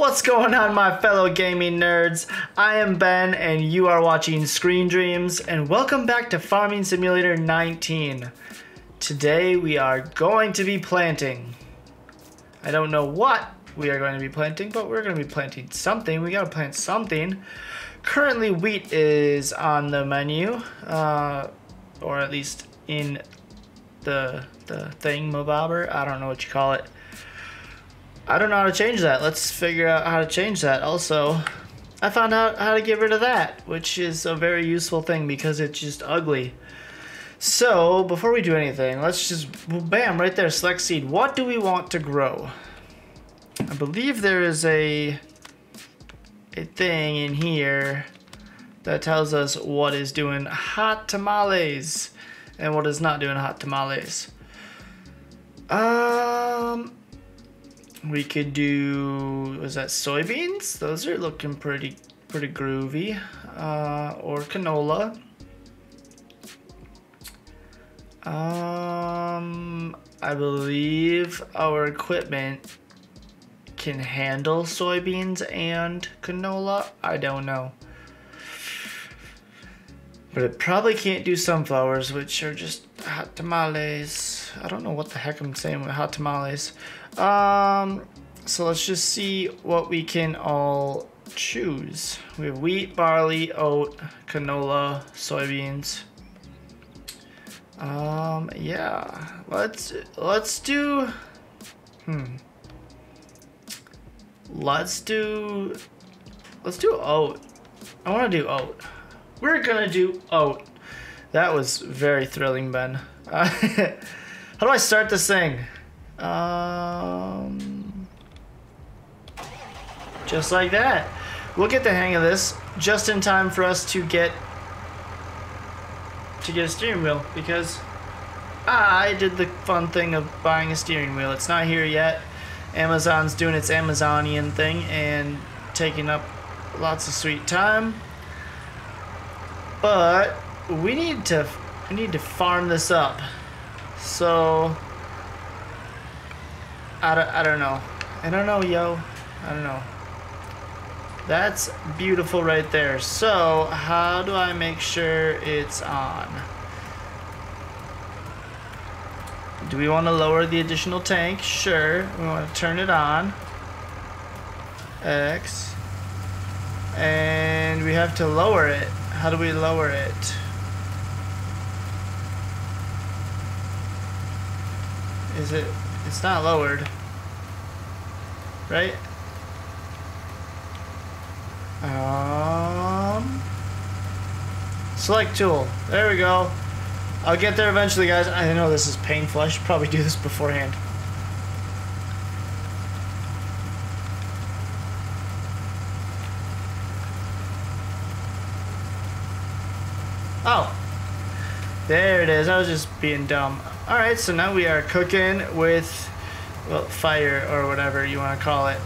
What's going on, my fellow gaming nerds? I am Ben and you are watching Screen Dreams, and welcome back to Farming Simulator 19. Today we are going to be planting. I don't know what we are going to be planting, but we're going to be planting something. We got to plant something. Currently wheat is on the menu, or at least in the thingamabobber. I don't know what you call it. I don't know how to change that. Let's figure out how to change that. Also, I found out how to get rid of that, which is a very useful thing because it's just ugly. So before we do anything, let's just, bam, right there, select seed. What do we want to grow? I believe there is a thing in here that tells us what is doing hot tamales and what is not doing hot tamales. We could do, was that soybeans? Those are looking pretty groovy. Or canola. I believe our equipment can handle soybeans and canola. I don't know. But it probably can't do sunflowers, which are just hot tamales. I don't know what the heck I'm saying with hot tamales. So let's just see what we can all choose. We have wheat, barley, oat, canola, soybeans. Yeah, let's do, let's do oat. I want to do oat. We're gonna do oat. That was very thrilling, Ben. How do I start this thing? Just like that. We'll get the hang of this just in time for us to get a steering wheel, because I did the fun thing of buying a steering wheel. It's not here yet. Amazon's doing its Amazonian thing and taking up lots of sweet time. But we need to farm this up. So I don't know, yo. I don't know. That's beautiful right there. So how do I make sure it's on? Do we want to lower the additional tank? Sure. We want to turn it on. X. And we have to lower it. How do we lower it? Is it? It's not lowered, right? Select tool. There we go. I'll get there eventually, guys. I know this is painful. I should probably do this beforehand. Oh, there it is. I was just being dumb. All right, so now we are cooking with, well, fire or whatever you want to call it.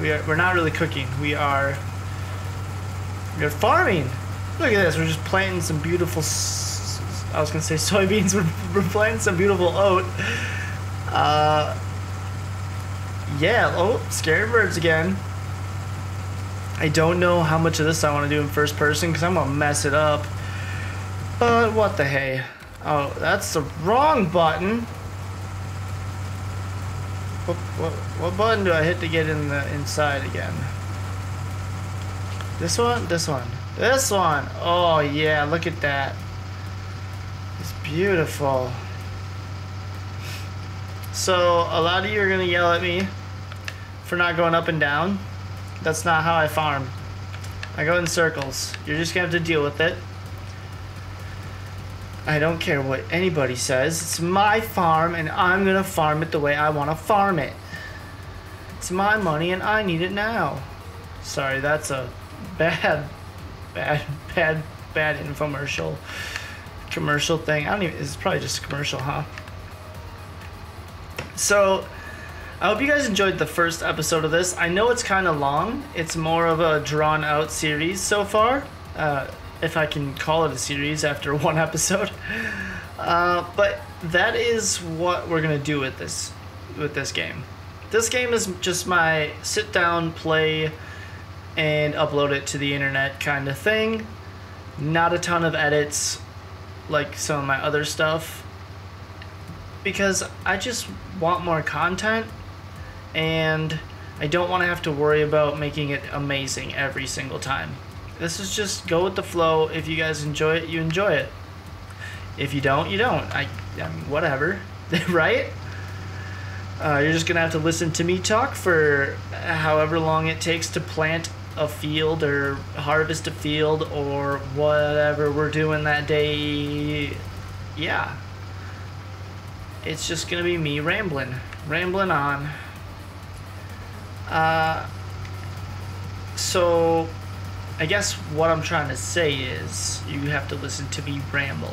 We're not really cooking. We're farming. Look at this. We're just planting some beautiful. I was gonna say soybeans. We're planting some beautiful oat. Yeah. Oh, scared birds again. I don't know how much of this I want to do in first person because I'm gonna mess it up. But what the hey? Oh, that's the wrong button. What button do I hit to get in the inside again? This one? This one? This one! Oh yeah, look at that. It's beautiful. So, a lot of you are going to yell at me for not going up and down. That's not how I farm. I go in circles. You're just going to have to deal with it. I don't care what anybody says. It's my farm, and I'm going to farm it the way I want to farm it. It's my money, and I need it now. Sorry, that's a bad infomercial. Commercial thing. I don't even... It's probably just a commercial, huh? So, I hope you guys enjoyed the first episode of this. I know it's kind of long. It's more of a drawn-out series so far. If I can call it a series after one episode, but that is what we're gonna do with this game. This game is just my sit down, play, and upload it to the internet kind of thing. Not a ton of edits like some of my other stuff, because I just want more content and I don't want to have to worry about making it amazing every single time. This is just go with the flow. If you guys enjoy it, you enjoy it. If you don't, you don't. I mean, whatever, right? You're just gonna have to listen to me talk for however long it takes to plant a field or harvest a field or whatever we're doing that day. Yeah, it's just gonna be me rambling on. So I guess what I'm trying to say is you have to listen to me ramble.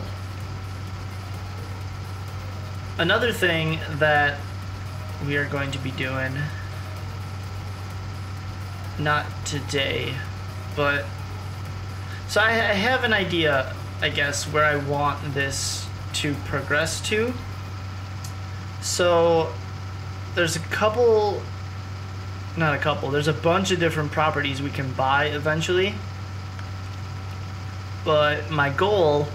Another thing that we are going to be doing, not today, but so I have an idea, I guess, where I want this to progress to. So there's there's a bunch of different properties we can buy eventually, but my goal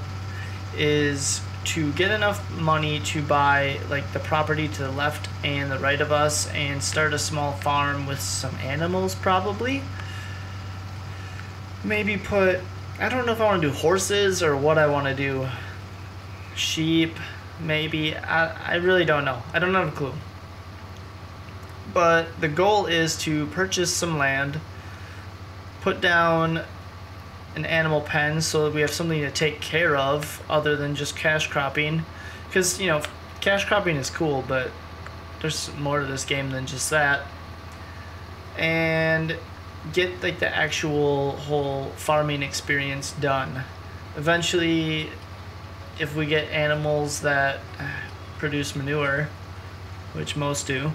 is to get enough money to buy like the property to the left and the right of us and start a small farm with some animals, probably. Maybe put, I don't know if I want to do horses or what I want to do. Sheep, maybe. I really don't know. I don't have a clue. But the goal is to purchase some land, put down an animal pen so that we have something to take care of other than just cash cropping. Because, you know, cash cropping is cool, but there's more to this game than just that. And get like the actual whole farming experience done. Eventually, if we get animals that produce manure, which most do,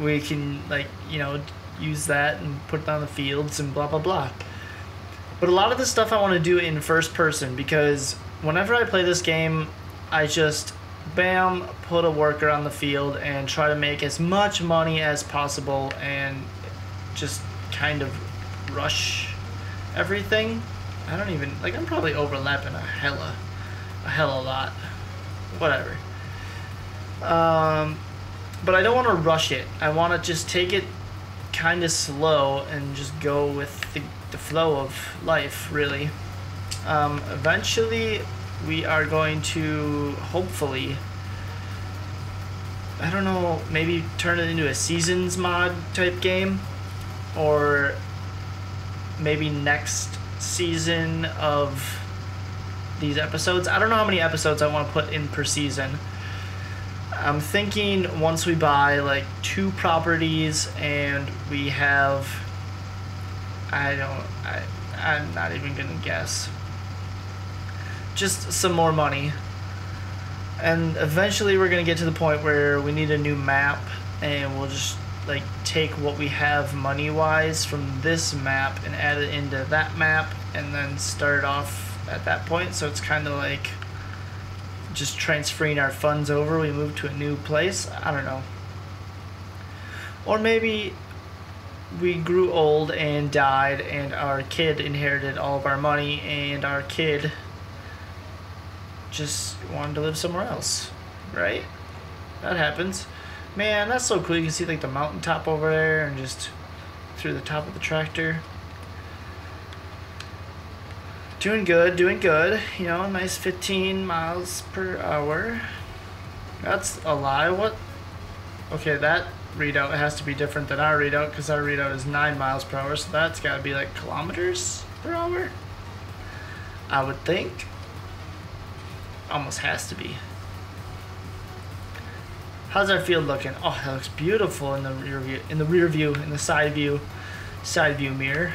we can, like, you know, use that and put it on the fields and blah blah blah. But a lot of the stuff I want to do in first person, because whenever I play this game, I just bam, put a worker on the field and try to make as much money as possible and just kind of rush everything. I don't even, like, I'm probably overlapping a hella lot, whatever. But I don't want to rush it. I want to just take it kind of slow and just go with the flow of life, really. Eventually we are going to, hopefully, I don't know, maybe turn it into a seasons mod type game, or maybe next season of these episodes. I don't know how many episodes I want to put in per season. I'm thinking once we buy like 2 properties and we have, I'm not even gonna guess, just some more money. And eventually we're gonna get to the point where we need a new map, and we'll just like take what we have money wise from this map and add it into that map and then start off at that point. So it's kind of like just transferring our funds over, we move to a new place. I don't know. Or maybe we grew old and died and our kid inherited all of our money and our kid just wanted to live somewhere else, right? That happens. Man, that's so cool. You can see like the mountaintop over there and just through the top of the tractor. Doing good, you know, a nice 15 miles per hour. That's a lie, what? Okay, that readout has to be different than our readout, because our readout is 9 miles per hour, so that's gotta be like kilometers per hour, I would think. Almost has to be. How's our field looking? Oh, that looks beautiful in the rear view, in the side view mirror.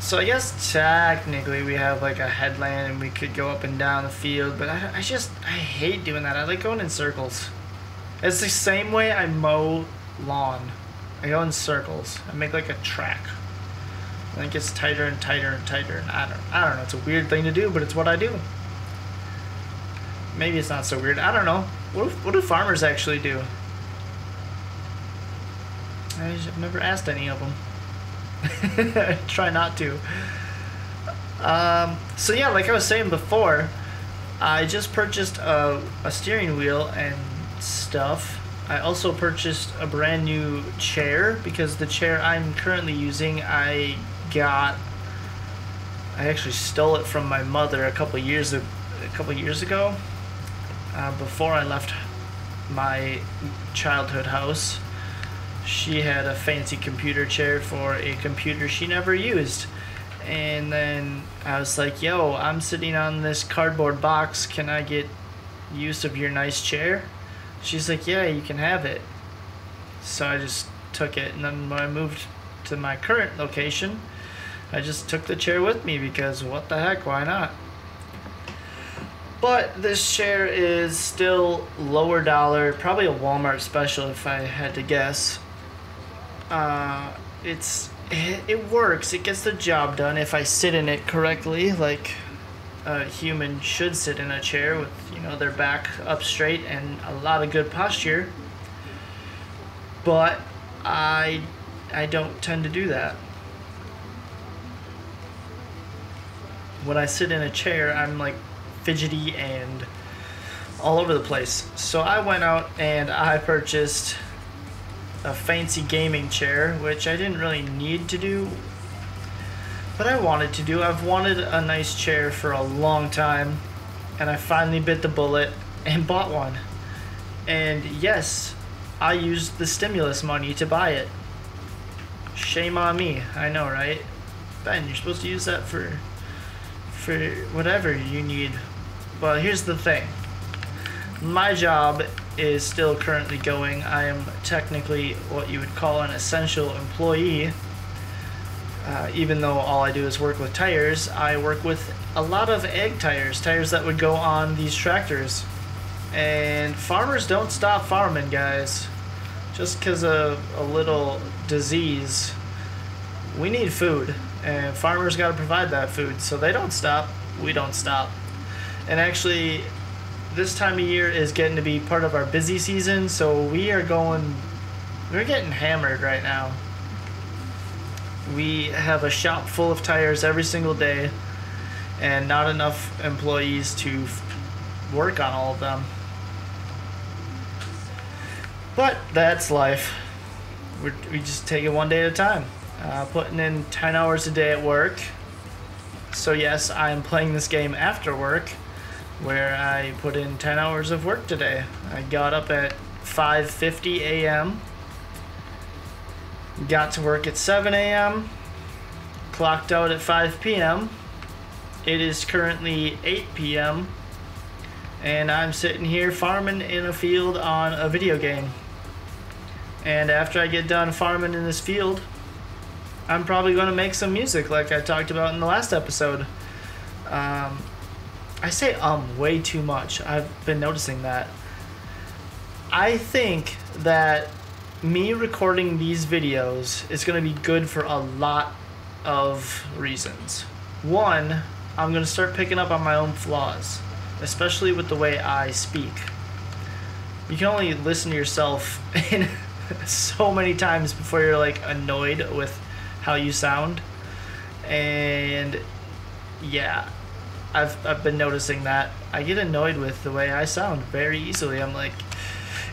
So I guess technically we have like a headland and we could go up and down the field, but I hate doing that. I like going in circles. It's the same way I mow lawn. I go in circles. I make like a track. And it gets tighter and tighter and tighter, and I don't know. It's a weird thing to do, but it's what I do. Maybe it's not so weird. I don't know. What do farmers actually do? I've never asked any of them. Try not to. So yeah, like I was saying before, I just purchased a steering wheel and stuff. I also purchased a brand new chair because the chair I'm currently using, I actually stole it from my mother a couple years ago, before I left my childhood house. She had a fancy computer chair for a computer she never used. And then I was like, yo, I'm sitting on this cardboard box. Can I get use of your nice chair? She's like, yeah, you can have it. So I just took it. And then when I moved to my current location, I just took the chair with me because what the heck, why not? But this chair is still lower dollar, probably a Walmart special if I had to guess. It works. It gets the job done if I sit in it correctly, like a human should sit in a chair with, you know, their back up straight and a lot of good posture. But I don't tend to do that. When I sit in a chair, I'm like fidgety and all over the place. So I went out and I purchased a fancy gaming chair, which I didn't really need to do, but I wanted to do. I've wanted a nice chair for a long time, and I finally bit the bullet and bought one. And yes, I used the stimulus money to buy it. Shame on me. I know, right? Ben, you're supposed to use that for whatever you need. Well, here's the thing. My job is still currently going. I am technically what you would call an essential employee. Even though all I do is work with tires, I work with a lot of egg tires, tires that would go on these tractors. And farmers don't stop farming, guys. Just because of a little disease, we need food. And farmers got to provide that food, so they don't stop, we don't stop. And actually, this time of year is getting to be part of our busy season, so we're getting hammered right now. We have a shop full of tires every single day, and not enough employees to work on all of them. But that's life. We just take it one day at a time. Putting in 10 hours a day at work. So yes, I am playing this game after work, where I put in 10 hours of work today. I got up at 5:50 a.m., got to work at 7 a.m., clocked out at 5 p.m. It is currently 8 p.m., and I'm sitting here farming in a field on a video game. And after I get done farming in this field, I'm probably going to make some music like I talked about in the last episode. I say way too much. I've been noticing that. I think that me recording these videos is going to be good for a lot of reasons. One, I'm going to start picking up on my own flaws, especially with the way I speak. You can only listen to yourself in so many times before you're like annoyed with how you sound. And yeah, I've been noticing that. I get annoyed with the way I sound very easily. I'm like,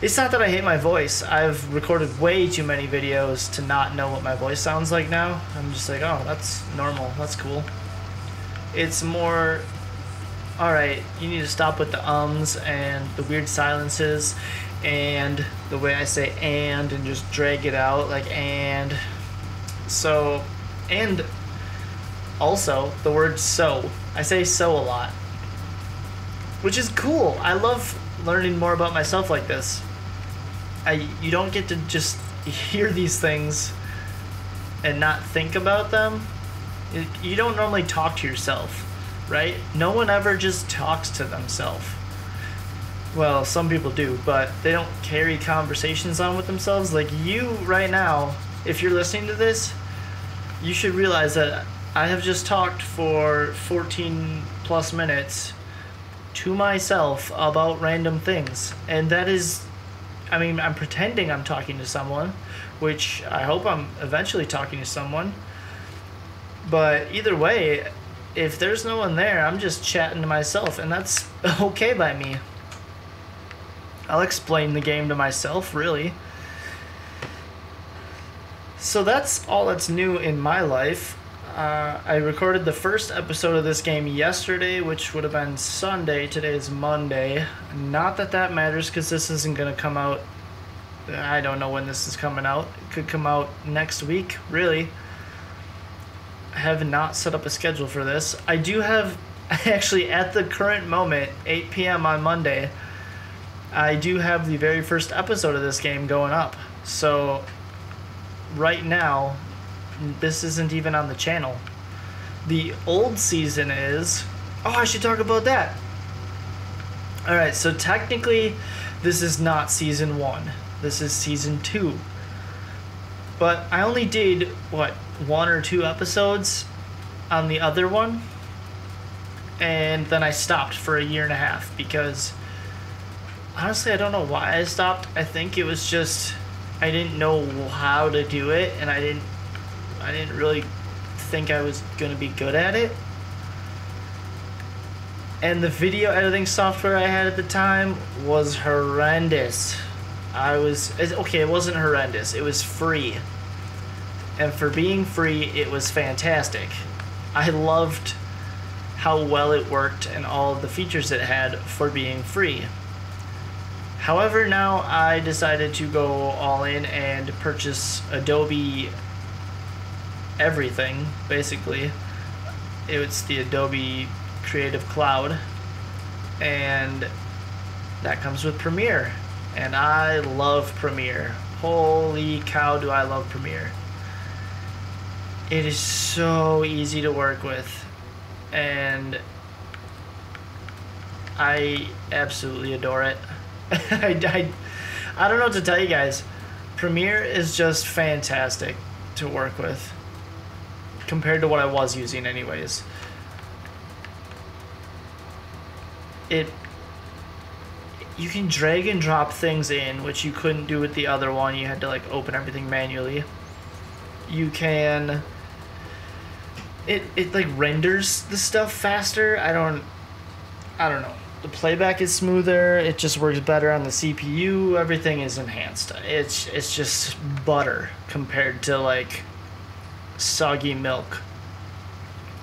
it's not that I hate my voice. I've recorded way too many videos to not know what my voice sounds like now. I'm just like, oh, that's normal, that's cool. It's more, all right, you need to stop with the ums and the weird silences and the way I say and just drag it out, like and. So, and also the word so. I say so a lot, which is cool. I love learning more about myself like this. You don't get to just hear these things and not think about them. You don't normally talk to yourself, right? No one ever just talks to themselves. Well, some people do, but they don't carry conversations on with themselves. Like you right now, if you're listening to this, you should realize that I have just talked for 14 plus minutes to myself about random things. And that is, I mean, I'm pretending I'm talking to someone, which I hope I'm eventually talking to someone. But either way, if there's no one there, I'm just chatting to myself, and that's okay by me. I'll explain the game to myself, really. So that's all that's new in my life. I recorded the first episode of this game yesterday, which would have been Sunday. Today is Monday. Not that that matters, because this isn't going to come out. I don't know when this is coming out. It could come out next week, really. I have not set up a schedule for this. I do have, actually, at the current moment, 8 p.m. on Monday, I do have the very first episode of this game going up. So right now, this isn't even on the channel. The old season is... Oh, I should talk about that. Alright, so technically, this is not Season 1. This is Season 2. But I only did, what, 1 or 2 episodes on the other one? And then I stopped for a year and a half because... Honestly, I don't know why I stopped. I think it was just... I didn't know how to do it, and I didn't really think I was going to be good at it. And the video editing software I had at the time was horrendous. Okay, it wasn't horrendous. It was free. And for being free, it was fantastic. I loved how well it worked and all of the features it had for being free. However, now I decided to go all in and purchase Adobe everything, basically. It's the Adobe Creative Cloud, and that comes with Premiere, and I love Premiere. Holy cow, do I love Premiere. It is so easy to work with, and I absolutely adore it. I don't know what to tell you guys. Premiere is just fantastic to work with, compared to what I was using anyways. You can drag and drop things in, which you couldn't do with the other one. You had to like open everything manually. You can, it like renders the stuff faster. I don't know. The playback is smoother. It just works better on the CPU. Everything is enhanced. It's just butter compared to like soggy milk.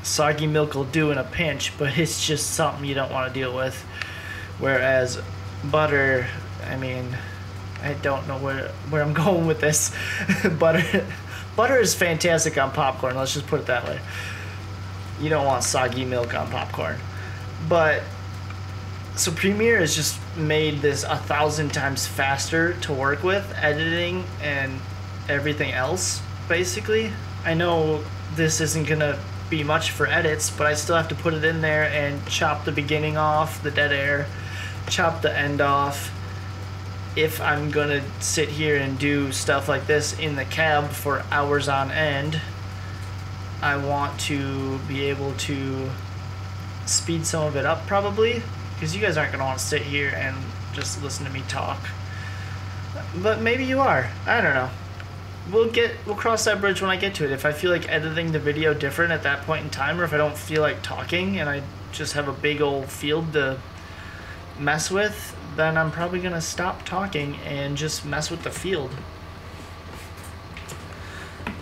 Soggy milk will do in a pinch, but it's just something you don't want to deal with. Whereas butter, I mean, I don't know where I'm going with this. Butter is fantastic on popcorn. Let's just put it that way. You don't want soggy milk on popcorn. But so Premiere has just made this 1,000 times faster to work with, editing and everything else, basically. I know this isn't going to be much for edits, but I still have to put it in there and chop the beginning off, the dead air, chop the end off. If I'm going to sit here and do stuff like this in the cab for hours on end, I want to be able to speed some of it up probably, because you guys aren't going to want to sit here and just listen to me talk. But maybe you are. I don't know. We'll cross that bridge when I get to it. If I feel like editing the video different at that point in time, or if I don't feel like talking and I just have a big old field to mess with, then I'm probably gonna stop talking and just mess with the field.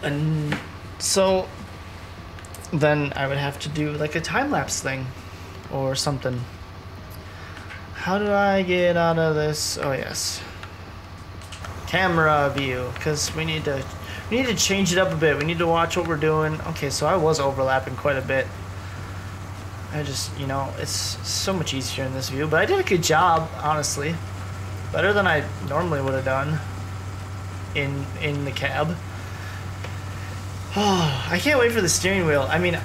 And so then I would have to do like a time-lapse thing or something. How do I get out of this? Oh yes. Camera view, because we need to change it up a bit. We need to watch what we're doing. Okay, so I was overlapping quite a bit. I just, you know, it's so much easier in this view, but I did a good job, honestly. Better than I normally would have done in the cab. Oh, I can't wait for the steering wheel. I mean,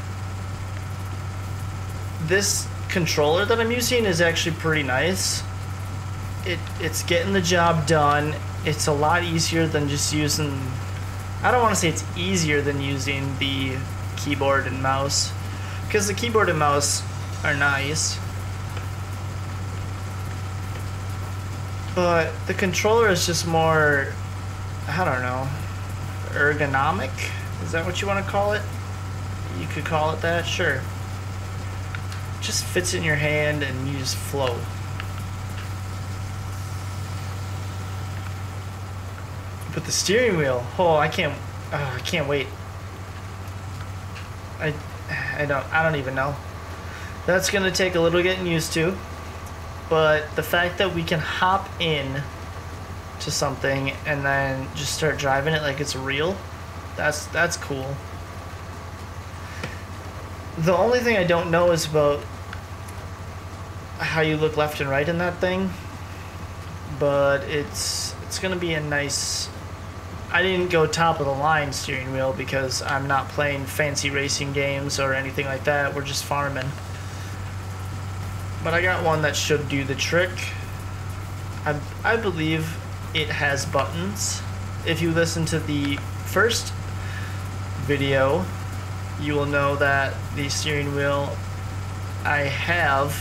this controller that I'm using is actually pretty nice. It's getting the job done. It's a lot easier than just using... I don't want to say it's easier than using the keyboard and mouse, because the keyboard and mouse are nice. But the controller is just more, I don't know, ergonomic? Is that what you want to call it? You could call it that, sure. Just fits in your hand and you just flow. But the steering wheel, oh, I can't wait. I don't even know. That's gonna take a little getting used to, but the fact that we can hop in to something and then just start driving it like it's real, that's cool. The only thing I don't know is about how you look left and right in that thing, but it's gonna be a nice. I didn't go top of the line steering wheel because I'm not playing fancy racing games or anything like that. We're just farming. But I got one that should do the trick. I believe it has buttons. If you listen to the first video, you will know that the steering wheel I have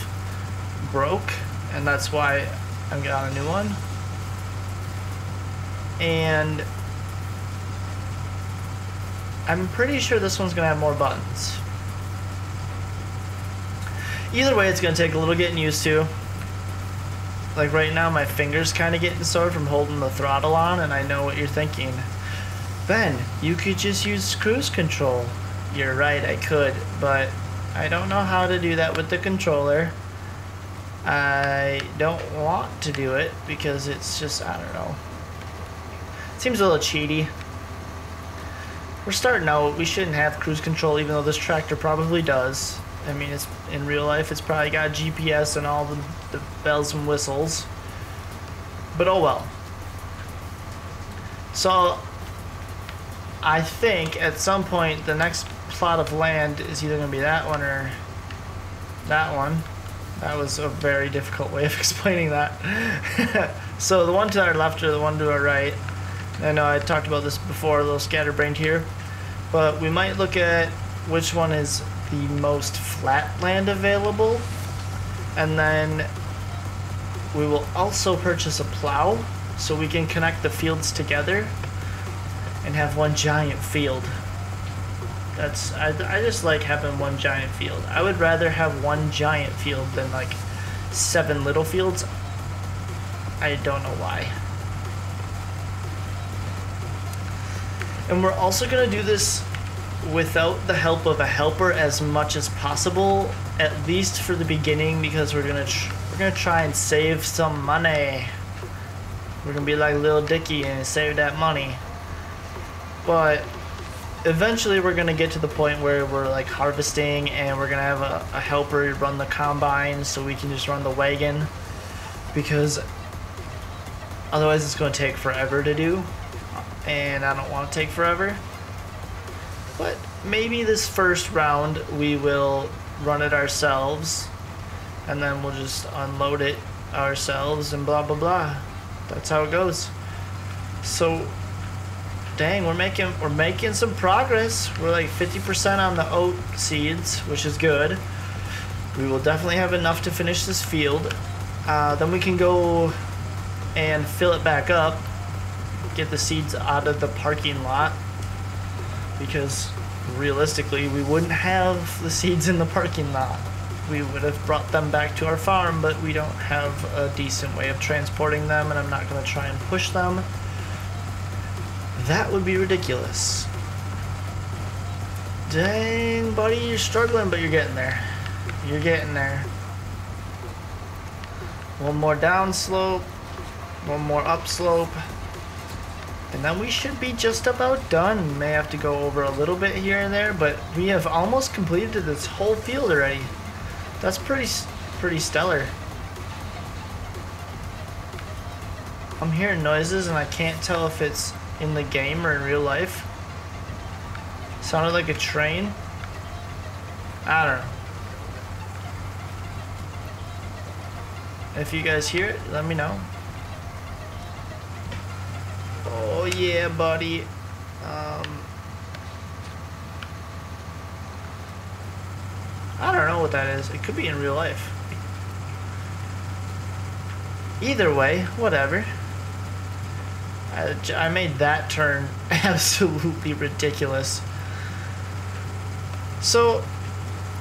broke, and that's why I got a new one. And I'm pretty sure this one's gonna have more buttons. Either way, it's gonna take a little getting used to. Like right now, my finger's kinda getting sore from holding the throttle on, and I know what you're thinking. Ben, you could just use cruise control. You're right, I could, but I don't know how to do that with the controller. I don't want to do it because it's just, I don't know. It seems a little cheaty. We're starting out, we shouldn't have cruise control, even though this tractor probably does. I mean, it's in real life, it's probably got GPS and all the bells and whistles. But oh well. So, I think at some point the next plot of land is either going to be that one or that one. That was a very difficult way of explaining that. So the one to our left or the one to our right. I know I talked about this before, a little scatterbrained here. But we might look at which one is the most flat land available, and then we will also purchase a plow so we can connect the fields together and have one giant field. That's I just like having one giant field. I would rather have one giant field than like 7 little fields. I don't know why. And we're also going to do this without the help of a helper as much as possible, at least for the beginning, because we're gonna try and save some money. We're gonna be like Lil Dicky and save that money. But eventually we're gonna get to the point where we're like harvesting, and we're gonna have a helper run the combine so we can just run the wagon, because otherwise it's gonna take forever to do, and I don't want to take forever. But maybe this first round we will run it ourselves, and then we'll just unload it ourselves and blah blah blah. That's how it goes. So dang, we're making some progress. We're like 50% on the oat seeds, which is good. We will definitely have enough to finish this field. Then we can go and fill it back up, get the seeds out of the parking lot, because realistically we wouldn't have the seeds in the parking lot. We would have brought them back to our farm, but we don't have a decent way of transporting them, and I'm not going to try and push them. That would be ridiculous. Dang, buddy, you're struggling, but you're getting there. You're getting there. One more down slope, one more up slope. And then we should be just about done. May have to go over a little bit here and there, but we have almost completed this whole field already. That's pretty stellar. I'm hearing noises and I can't tell if it's in the game or in real life. Sounded like a train. I don't know. If you guys hear it, let me know. Oh yeah, buddy. I don't know what that is. It could be in real life. Either way, whatever. I made that turn absolutely ridiculous. So,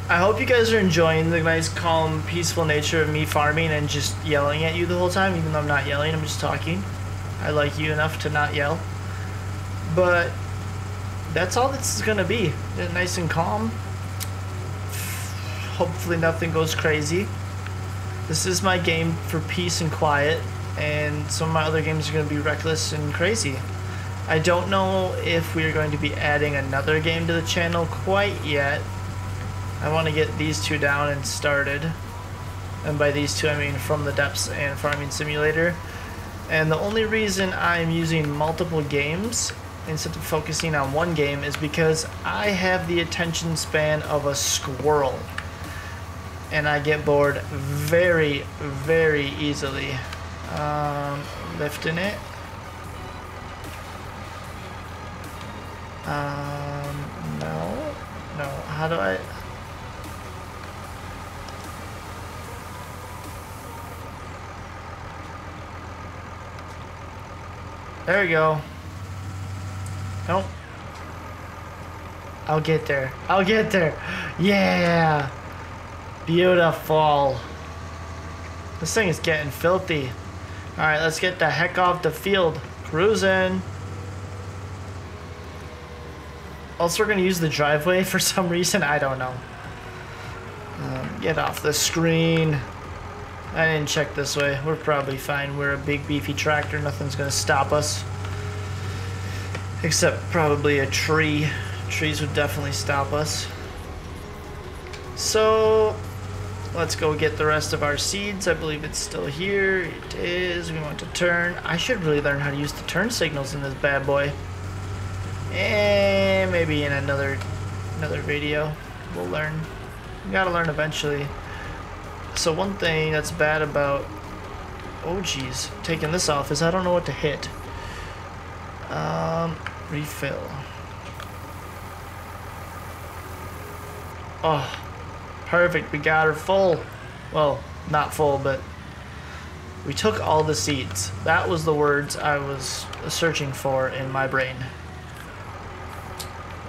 I hope you guys are enjoying the nice, calm, peaceful nature of me farming and just yelling at you the whole time. Even though I'm not yelling, I'm just talking. I like you enough to not yell. But that's all this is going to be. Nice and calm. Hopefully nothing goes crazy. This is my game for peace and quiet, and some of my other games are going to be reckless and crazy. I don't know if we're going to be adding another game to the channel quite yet. I want to get these two down and started. And by these two I mean From the Depths and Farming Simulator. And the only reason I'm using multiple games instead of focusing on one game is because I have the attention span of a squirrel. And I get bored very, very easily. Lifting it. No, how do I? There we go. Nope. I'll get there. I'll get there. Yeah. Beautiful. This thing is getting filthy. All right, let's get the heck off the field. Cruising. Also, we're going to use the driveway for some reason. I don't know. Get off the screen. I didn't check this way. We're probably fine. We're a big, beefy tractor. Nothing's going to stop us. Except probably a tree. Trees would definitely stop us. So, let's go get the rest of our seeds. I believe it's still here. It is. We want to turn. I should really learn how to use the turn signals in this bad boy. And maybe in another video we'll learn. We gotta learn eventually. So one thing that's bad about taking this off is I don't know what to hit. Refill. Oh, perfect. We got her full. Well, not full, but we took all the seeds. That was the words I was searching for in my brain.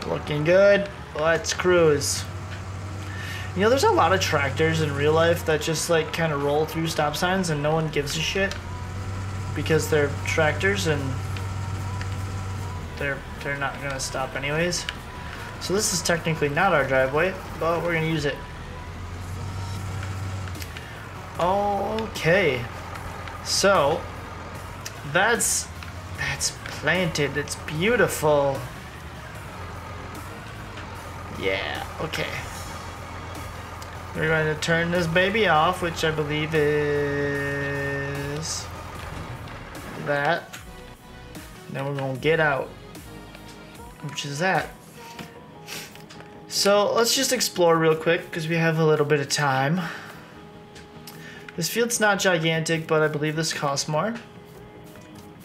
Looking good. Let's cruise. You know, there's a lot of tractors in real life that just like kind of roll through stop signs and no one gives a shit because they're tractors and they're not gonna stop anyways. So this is technically not our driveway, but we're gonna use it. Okay, so that's planted. It's beautiful. Yeah, okay. We're going to turn this baby off, which I believe is that. Then we're going to get out, which is that. So let's just explore real quick because we have a little bit of time. This field's not gigantic, but I believe this costs more.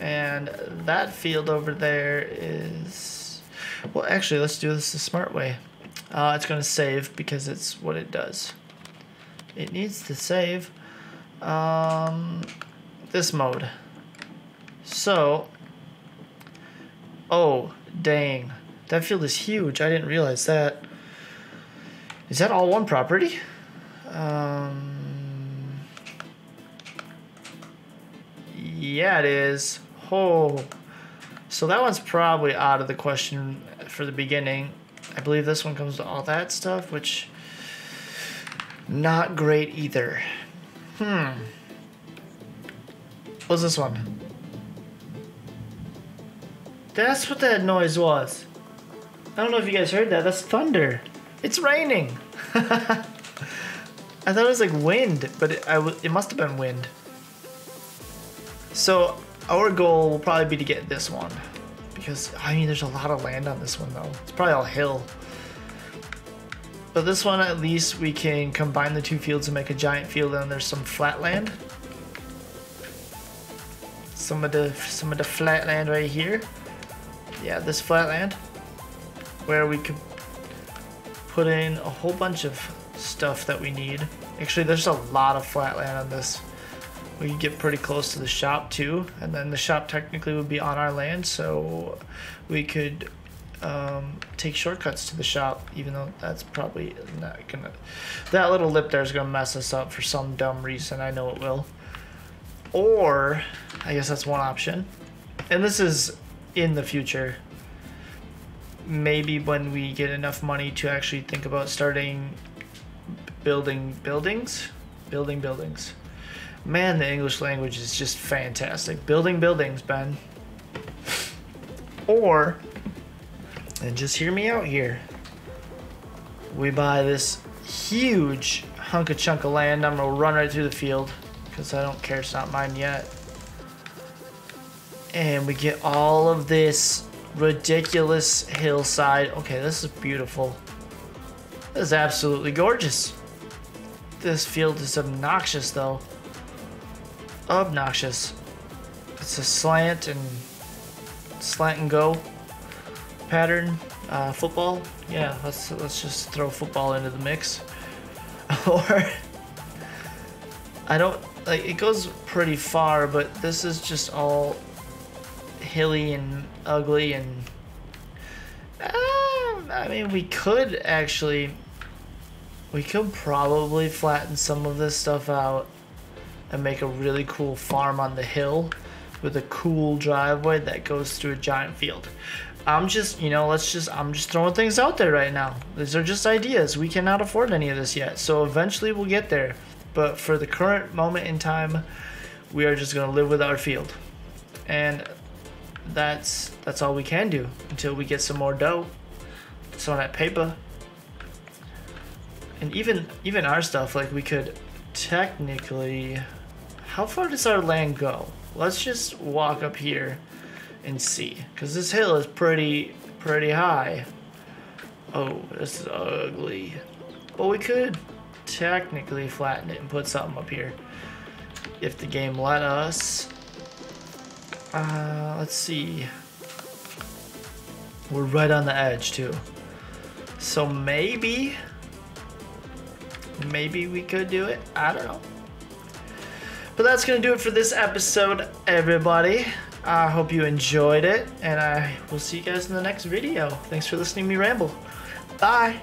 And that field over there is... Well, actually, let's do this the smart way. It's going to save because it's what it does. It needs to save this mode. So, oh, dang. That field is huge. I didn't realize that. Is that all one property? Yeah, it is. Oh. So that one's probably out of the question for the beginning. I believe this one comes to all that stuff, which not great either. What's this one? That's what that noise was. I don't know if you guys heard that. That's thunder. It's raining. I thought it was like wind, but it must have been wind. So our goal will probably be to get this one. Because, I mean, there's a lot of land on this one, though. It's probably all hill. But this one, at least, we can combine the two fields and make a giant field, and there's some flat land. Some of the flat land right here. Yeah, this flat land. Where we could put in a whole bunch of stuff that we need. Actually, there's a lot of flat land on this. we could get pretty close to the shop too, and then the shop technically would be on our land, so we could take shortcuts to the shop, even though that's probably not gonna, that little lip there is gonna mess us up for some dumb reason. I know it will. Or I guess that's one option, and this is in the future, maybe when we get enough money to actually think about starting building buildings. Man, the English language is just fantastic. Building buildings, Ben. Or, and just hear me out here, we buy this huge hunk of chunk of land. I'm gonna run right through the field because I don't care, it's not mine yet. And we get all of this ridiculous hillside. Okay, this is beautiful. This is absolutely gorgeous. This field is obnoxious though. Obnoxious. It's a slant and go pattern. Football. Yeah, let's just throw football into the mix. Or I don't like, it goes pretty far, but this is just all hilly and ugly, and I mean, we could actually, we could probably flatten some of this stuff out and make a really cool farm on the hill with a cool driveway that goes through a giant field. I'm just, you know, let's just, I'm just throwing things out there right now. These are just ideas. We cannot afford any of this yet, so eventually we'll get there, but for the current moment in time, we are just gonna live with our field, and that's all we can do until we get some more dough, some of that paper. And even our stuff, like, we could technically, how far does our land go? Let's just walk up here and see, because this hill is pretty high. Oh, this is ugly. But we could technically flatten it and put something up here if the game let us. Let's see. We're right on the edge too. So maybe we could do it. I don't know. But that's gonna do it for this episode, everybody. I hope you enjoyed it, and I will see you guys in the next video. Thanks for listening to me ramble. Bye.